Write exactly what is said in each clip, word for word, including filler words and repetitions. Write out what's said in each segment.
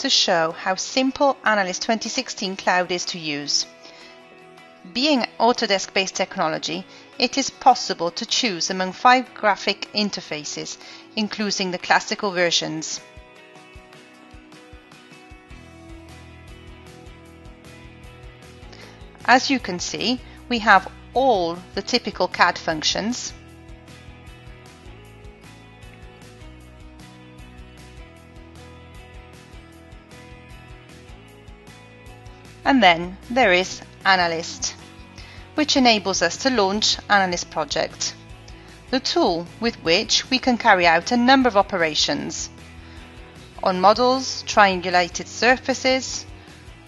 to show how simple Analist twenty sixteen Cloud is to use. Being Autodesk-based technology, it is possible to choose among five graphic interfaces, including the classical versions. As you can see, we have all the typical C A D functions, and then there is Analyst, which enables us to launch Analyst Project, the tool with which we can carry out a number of operations on models, triangulated surfaces,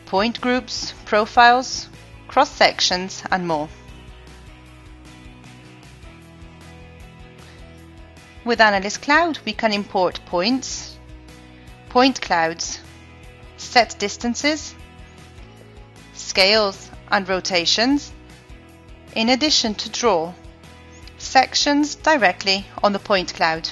point groups, profiles, cross sections, and more. With Analyst Cloud, we can import points, point clouds, set distances, scales and rotations, in addition to draw sections directly on the point cloud.